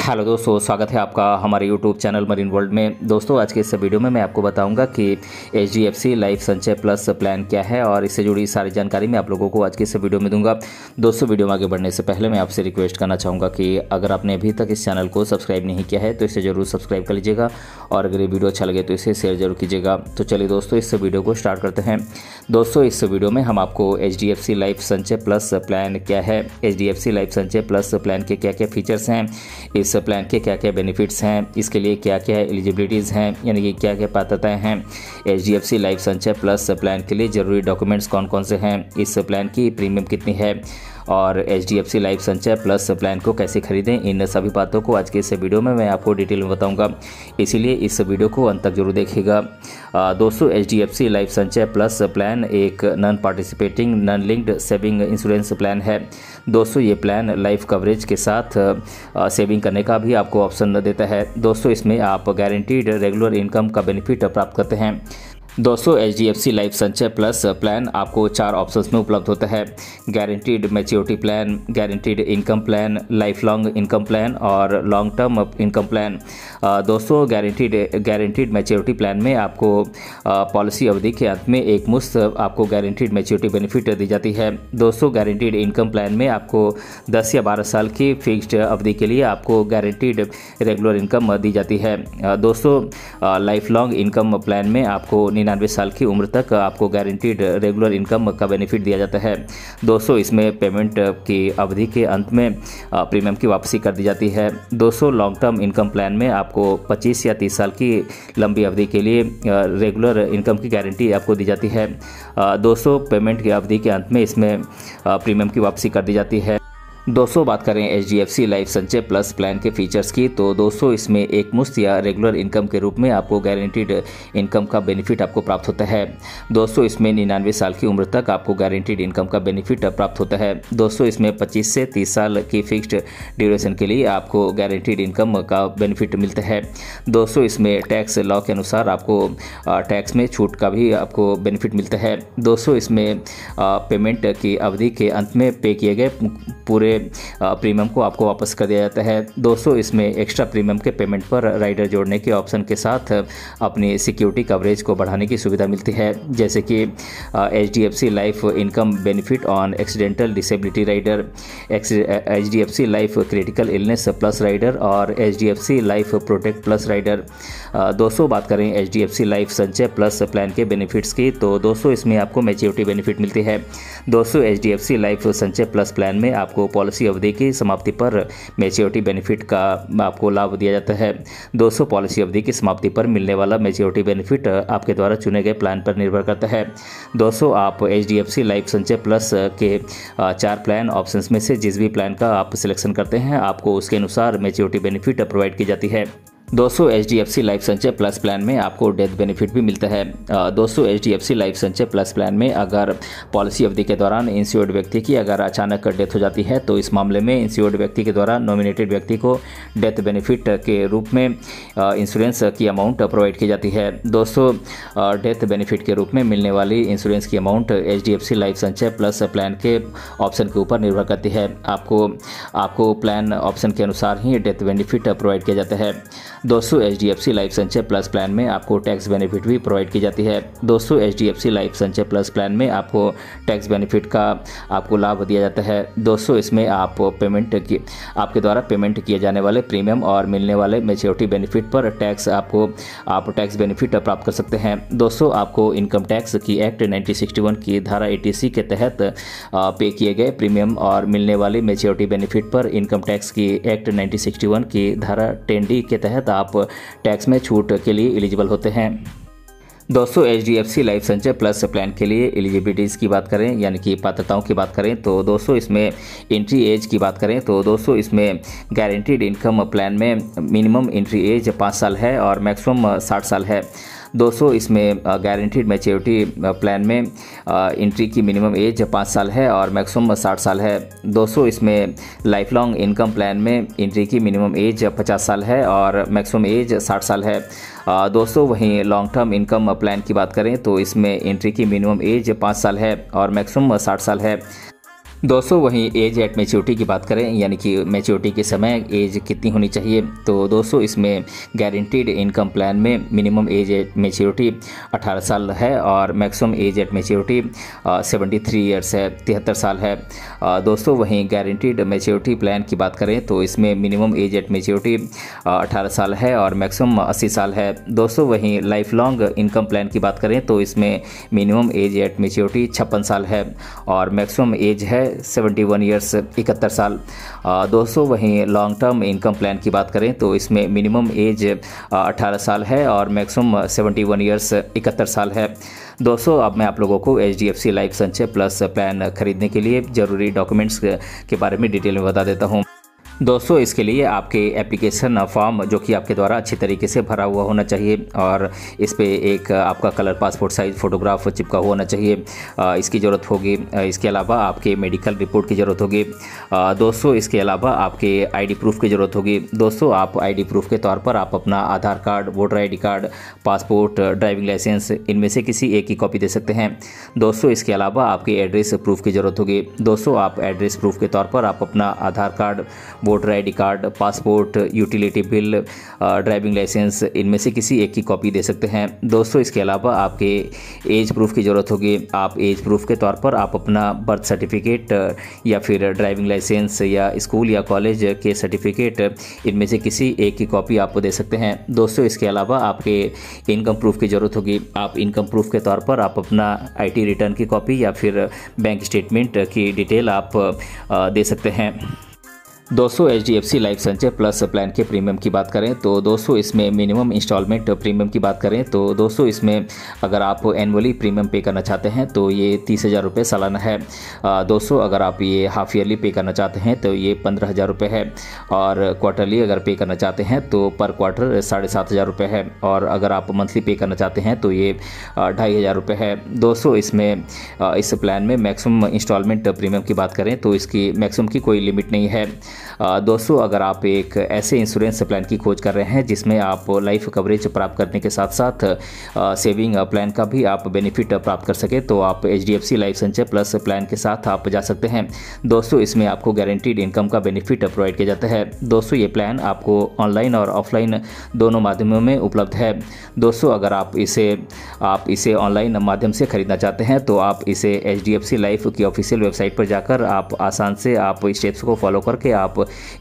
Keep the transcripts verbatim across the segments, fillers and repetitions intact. Hello दोस्तों, स्वागत है आपका हमारे यूट्यूब चैनल मरीन वर्ल्ड में। दोस्तों, आज के इस वीडियो में मैं आपको बताऊंगा कि H D F C life Sanchay plus plan क्या है और इससे जुड़ी सारी जानकारी मैं आप लोगों को आज के इस वीडियो में दूंगा। दोस्तों, वीडियो में आगे बढ़ने से पहले मैं आपसे रिक्वेस्ट करना चाहूँगा कि अगर आपने अभी तक इस चैनल को सब्सक्राइब नहीं किया है तो इसे ज़रूर सब्सक्राइब कर लीजिएगा और अगर ये वीडियो अच्छा लगे तो इसे शेयर जरूर कीजिएगा। तो चलिए दोस्तों, इस वीडियो को स्टार्ट करते हैं। दोस्तों, इस वीडियो में हम आपको H D F C life Sanchay plus plan क्या है, H D F C life Sanchay plus plan के क्या क्या फीचर्स हैं, इस प्लान के क्या क्या बेनिफिट्स हैं, इसके लिए क्या क्या एलिजिबिलिटीज़ हैं, यानी कि क्या क्या पात्रताएं हैं, H D F C life Sanchay plus plan के लिए ज़रूरी डॉक्यूमेंट्स कौन कौन से हैं, इस प्लान की प्रीमियम कितनी है और H D F C life Sanchay plus plan को कैसे खरीदें, इन सभी बातों को आज के इस वीडियो में मैं आपको डिटेल में बताऊंगा, इसीलिए इस वीडियो को अंत तक जरूर देखिएगा। दोस्तों, H D F C life Sanchay plus plan एक non participating non linked saving insurance plan है। दोस्तों, ये प्लान लाइफ कवरेज के साथ आ, सेविंग करने का भी आपको ऑप्शन देता है। दोस्तों, इसमें आप गारंटीड रेगुलर इनकम का बेनिफिट प्राप्त करते हैं। दोस्तों, H D F C life Sanchay plus plan आपको चार ऑप्शंस में उपलब्ध होता है: guaranteed maturity plan, guaranteed income plan, life long income plan और लॉन्ग टर्म इनकम प्लान। दोस्तों, गारंटीड गारंटीड मैच्योरिटी प्लान में आपको पॉलिसी अवधि के अंत में एक मुश्त आपको गारंटीड मैच्योरिटी बेनिफिट दी जाती है। दोस्तों, गारंटीड इनकम प्लान में आपको दस या बारह साल की फिक्स्ड अवधि के लिए आपको गारंटीड रेगुलर इनकम दी जाती है। दोस्तों, लाइफ लॉन्ग इनकम प्लान में आपको निन्यानवे साल की उम्र तक आपको गारंटीड रेगुलर इनकम का बेनिफिट दिया जाता है। दोस्तों, इसमें पेमेंट की अवधि के अंत में प्रीमियम की वापसी कर दी जाती है। दोस्तों, लॉन्ग टर्म इनकम प्लान में आपको पच्चीस या तीस साल की लंबी अवधि के लिए रेगुलर इनकम की गारंटी आपको दी जाती है। दोस्तों, पेमेंट की अवधि के अंत में इसमें प्रीमियम की वापसी कर दी जाती है। दोस्तों, बात करें H D F C life Sanchay plus plan के फीचर्स की, तो दोस्तों, इसमें एक मुश्त या रेगुलर इनकम के रूप में आपको गारंटीड इनकम का बेनिफिट आपको प्राप्त होता है। दोस्तों, इसमें निन्यानवे साल की उम्र तक आपको गारंटीड इनकम का बेनिफिट प्राप्त होता है। दोस्तों, इसमें पच्चीस से तीस साल की फिक्स्ड ड्यूरेशन के लिए आपको गारंटीड इनकम का बेनिफिट मिलता है। दोस्तों, इसमें टैक्स लॉ के अनुसार आपको टैक्स में छूट का भी आपको बेनिफिट मिलता है। दोस्तों, इसमें पेमेंट की अवधि के अंत में पे किए गए पूरे प्रीमियम को आपको वापस कर दिया जाता है। दोस्तों, इसमें एक्स्ट्रा प्रीमियम के पेमेंट पर राइडर जोड़ने के ऑप्शन के साथ अपनी सिक्योरिटी कवरेज को बढ़ाने की सुविधा मिलती है, जैसे कि H D F C life income benefit on accidental disability rider, H D F C life critical illness plus rider और H D F C life protect plus rider. दोस्तों, बात करें H D F C life Sanchay plus plan के benefits की, तो दोस्तों, इसमें आपको मैच्योरिटी बेनिफिट मिलती है। दोस्तों, H D F C life Sanchay plus plan में आपको पॉलिसी अवधि की समाप्ति पर मैच्योरिटी बेनिफिट का आपको लाभ दिया जाता है। दोस्तों, पॉलिसी अवधि की समाप्ति पर मिलने वाला मैच्योरिटी बेनिफिट आपके द्वारा चुने गए प्लान पर निर्भर करता है। दोस्तों, आप H D F C life Sanchay plus के चार प्लान ऑप्शंस में से जिस भी प्लान का आप सिलेक्शन करते हैं आपको उसके अनुसार मैच्योरिटी बेनिफिट प्रोवाइड की जाती है। दोस्तों, H D F C life Sanchay plus plan में आपको डेथ बेनिफिट भी मिलता है। दोस्तों, H D F C life Sanchay plus plan में अगर पॉलिसी अवधि के दौरान इंश्योर्ड व्यक्ति की अगर अचानक डेथ हो जाती है तो इस मामले में इंश्योर्ड व्यक्ति के द्वारा नॉमिनेटेड व्यक्ति को डेथ बेनिफिट के रूप में इंश्योरेंस की अमाउंट प्रोवाइड की जाती है। दोस्तों, डेथ बेनिफिट के रूप में मिलने वाली इंश्योरेंस की amount H D F C life Sanchay plus plan के ऑप्शन के ऊपर निर्भर करती है। आपको आपको प्लान ऑप्शन के अनुसार ही डेथ बेनिफिट प्रोवाइड किया जाता है। दोस्तों, H D F C life Sanchay plus plan में आपको टैक्स बेनिफिट भी प्रोवाइड की जाती है। दोस्तों, H D F C life Sanchay plus plan में आपको टैक्स बेनिफिट का आपको लाभ दिया जाता है। दोस्तों, इसमें आप पेमेंट की आपके द्वारा पेमेंट किए जाने वाले प्रीमियम और मिलने वाले मैच्योरिटी बेनिफिट पर टैक्स आपको आप टैक्स बेनिफिट प्राप्त कर सकते हैं। दोस्तों, आपको इनकम टैक्स की एक्ट नाइनटीन सिक्सटी वन की धारा एटी सी के तहत पे किए गए प्रीमियम और मिलने वाले मैच्योरिटी बेनिफिट पर इनकम टैक्स की एक्ट नाइनटीन सिक्सटी वन की धारा टेन डी के तहत आप टैक्स में छूट के लिए एलिजिबल होते हैं। दोस्तों, H D F C life Sanchay plus plan के लिए एलिजिबिलिटीज़ की बात करें, यानी कि पात्रताओं की बात करें, तो दोस्तों, इसमें एंट्री एज की बात करें तो दोस्तों, इसमें गारंटीड इनकम प्लान में मिनिमम एंट्री एज पाँच साल है और मैक्सिमम साठ साल है। दोस्तों, इसमें गारंटीड मैच्योरिटी प्लान में एंट्री की मिनिमम एज पाँच साल है और मैक्सिमम साठ साल है। दोस्तों, इसमें लाइफ लॉन्ग इनकम प्लान में एंट्री की मिनिमम एज पचास साल है और मैक्सिमम एज साठ साल है। दोस्तों, वहीं लॉन्ग टर्म इनकम प्लान की बात करें तो इसमें एंट्री की मिनिमम एज पाँच साल है और मैक्सिमम साठ साल है। दोस्तों वहीं एज एट मैच्योरिटी की बात करें, यानी कि मैच्योरिटी के समय एज कितनी होनी चाहिए, तो दोस्तों इसमें गारंटीड इनकम प्लान में मिनिमम एज एट मैच्योरिटी अठारह साल है और मैक्सिमम एज एट मैच्योरिटी तिहत्तर ईयर्स है, तिहत्तर साल है। दोस्तों वहीं गारंटीड मैच्योरिटी प्लान की बात करें तो इसमें मिनिमम एज एट मैच्योरिटी अठारह साल है और मैक्सिमम अस्सी साल है। दोस्तों वहीं लाइफ लॉन्ग इनकम प्लान की बात करें तो इसमें मिनिमम एज एट मैच्योरिटी छप्पन साल है और मैक्सिमम एज है इकहत्तर ईयर्स, इकहत्तर साल। दोस्तों वहीं लॉन्ग टर्म इनकम प्लान की बात करें तो इसमें मिनिमम एज अठारह साल है और मैक्सिमम इकहत्तर ईयर्स, इकहत्तर साल है। दोस्तों अब मैं आप लोगों को H D F C life Sanchay plus plan खरीदने के लिए ज़रूरी डॉक्यूमेंट्स के बारे में डिटेल में बता देता हूँ। दोस्तों इसके लिए आपके एप्लीकेशन फॉर्म जो कि आपके द्वारा अच्छी तरीके से भरा हुआ होना चाहिए और इस पर एक आपका कलर पासपोर्ट साइज़ फ़ोटोग्राफ चिपका हुआ होना चाहिए, इसकी ज़रूरत होगी। इसके अलावा आपके मेडिकल रिपोर्ट की ज़रूरत होगी। दोस्तों इसके अलावा आपके आईडी प्रूफ की ज़रूरत होगी। दोस्तों आप आईडी प्रूफ के तौर पर आप अपना Aadhaar card, voter I D card, passport, driving licence, इनमें से किसी एक की कॉपी दे सकते हैं। दोस्तों इसके अलावा आपके एड्रेस प्रूफ की ज़रूरत होगी। दोस्तों आप एड्रेस प्रूफ के तौर पर आप अपना Aadhaar card, voter I D card, passport, utility bill, driving licence, इनमें से किसी एक की कॉपी दे सकते हैं। दोस्तों इसके अलावा आपके एज प्रूफ की ज़रूरत होगी। आप एज प्रूफ के तौर पर आप अपना बर्थ सर्टिफिकेट या फिर ड्राइविंग लाइसेंस या स्कूल या कॉलेज के सर्टिफिकेट, इनमें से किसी एक की कॉपी आपको दे सकते हैं। दोस्तों इसके अलावा आपके इनकम प्रूफ की ज़रूरत होगी। आप इनकम प्रूफ के तौर पर आप अपना आई टी रिटर्न की कॉपी या फिर बैंक स्टेटमेंट की डिटेल आप दे सकते हैं। दोस्तों H D F C life Sanchay plus plan के प्रीमियम की बात करें तो दोस्तों इसमें मिनिमम इंस्टॉलमेंट प्रीमियम की बात करें तो दोस्तों इसमें अगर आप एनुअली प्रीमियम पे करना चाहते हैं तो ये तीस हज़ार रुपये सालाना है। दोस्तों अगर आप ये हाफ ईयरली पे करना चाहते हैं तो ये पंद्रह हज़ार रुपये है और क्वार्टरली अगर पे करना चाहते हैं तो पर क्वार्टर साढ़े सात हज़ार रुपये है और अगर आप मंथली पे करना चाहते हैं तो ये ढाई हज़ार रुपये है। दोस्तों इसमें इस प्लान में मैक्सिमम इंस्टॉलमेंट प्रीमियम की बात करें तो इसकी मैक्सिमम की कोई लिमिट नहीं है। दोस्तों अगर आप एक ऐसे इंश्योरेंस प्लान की खोज कर रहे हैं जिसमें आप लाइफ कवरेज प्राप्त करने के साथ साथ सेविंग प्लान का भी आप बेनिफिट प्राप्त कर सके तो आप H D F C life Sanchay plus plan के साथ आप जा सकते हैं। दोस्तों इसमें आपको गारंटीड इनकम का बेनिफिट प्रोवाइड किया जाता है। दोस्तों ये प्लान आपको ऑनलाइन और ऑफलाइन दोनों माध्यमों में उपलब्ध है। दोस्तों अगर आप इसे आप इसे ऑनलाइन माध्यम से खरीदना चाहते हैं तो आप इसे H D F C life की ऑफिशियल वेबसाइट पर जाकर आप आसान से आप स्टेप्स को फॉलो करके आप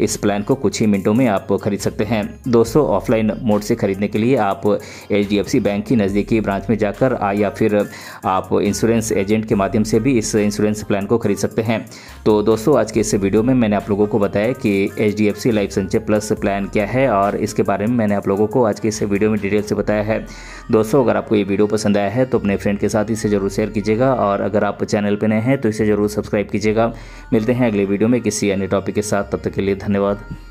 इस प्लान को कुछ ही मिनटों में आप खरीद सकते हैं। दोस्तों ऑफलाइन मोड से खरीदने के लिए आप एचडीएफसी बैंक की नज़दीकी ब्रांच में जाकर या फिर आप इंश्योरेंस एजेंट के माध्यम से भी इस इंश्योरेंस प्लान को खरीद सकते हैं। तो दोस्तों आज के इस वीडियो में मैंने आप लोगों को बताया कि HDFC life Sanchay plus plan क्या है और इसके बारे में मैंने आप लोगों को आज के इस वीडियो में डिटेल से बताया है। दोस्तों अगर आपको ये वीडियो पसंद आया है तो अपने फ्रेंड के साथ इसे ज़रूर शेयर कीजिएगा और अगर आप चैनल पर नए हैं तो इसे ज़रूर सब्सक्राइब कीजिएगा। मिलते हैं अगले वीडियो में किसी अन्य टॉपिक के साथ, तब तक के लिए धन्यवाद।